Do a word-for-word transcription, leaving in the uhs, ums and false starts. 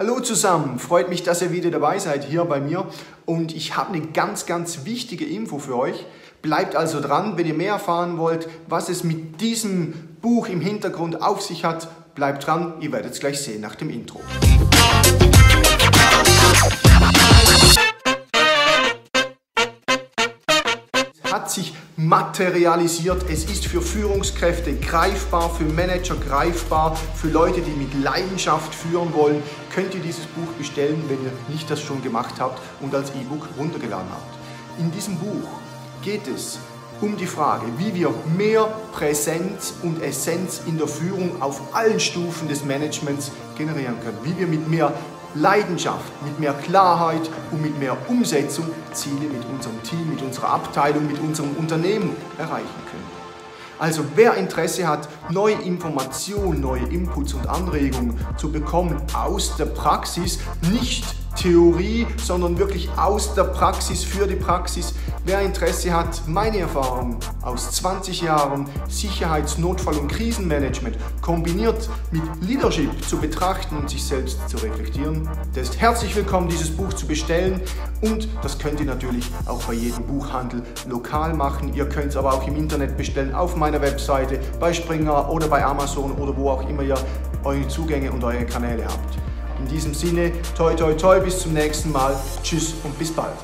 Hallo zusammen, freut mich, dass ihr wieder dabei seid hier bei mir und ich habe eine ganz, ganz wichtige Info für euch. Bleibt also dran, wenn ihr mehr erfahren wollt, was es mit diesem Buch im Hintergrund auf sich hat. Bleibt dran, ihr werdet es gleich sehen nach dem Intro. Hat sich materialisiert, es ist für Führungskräfte greifbar, für Manager greifbar, für Leute, die mit Leidenschaft führen wollen, könnt ihr dieses Buch bestellen, wenn ihr nicht das schon gemacht habt und als E-Book runtergeladen habt. In diesem Buch geht es um die Frage, wie wir mehr Präsenz und Essenz in der Führung auf allen Stufen des Managements generieren können, wie wir mit mehr Leidenschaft, mit mehr Klarheit und mit mehr Umsetzung Ziele mit unserem Team, mit unserer Abteilung, mit unserem Unternehmen erreichen können. Also wer Interesse hat, neue Informationen, neue Inputs und Anregungen zu bekommen aus der Praxis, nicht Theorie, sondern wirklich aus der Praxis für die Praxis. Wer Interesse hat, meine Erfahrung aus zwanzig Jahren Sicherheitsnotfall- und Krisenmanagement kombiniert mit Leadership zu betrachten und sich selbst zu reflektieren, der ist herzlich willkommen, dieses Buch zu bestellen und das könnt ihr natürlich auch bei jedem Buchhandel lokal machen. Ihr könnt es aber auch im Internet bestellen, auf meiner Webseite, bei Springer oder bei Amazon oder wo auch immer ihr eure Zugänge und eure Kanäle habt. In diesem Sinne, toi toi toi, bis zum nächsten Mal, tschüss und bis bald.